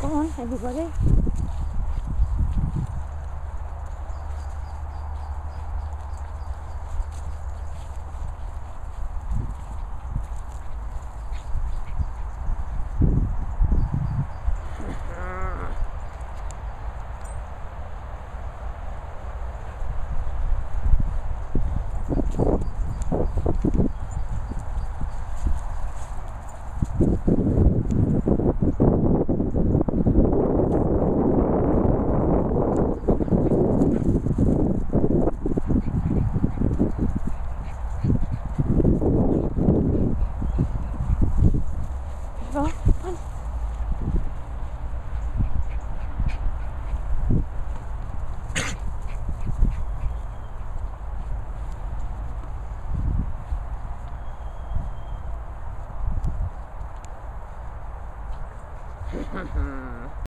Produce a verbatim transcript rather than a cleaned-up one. Come on, everybody. Mm-hmm.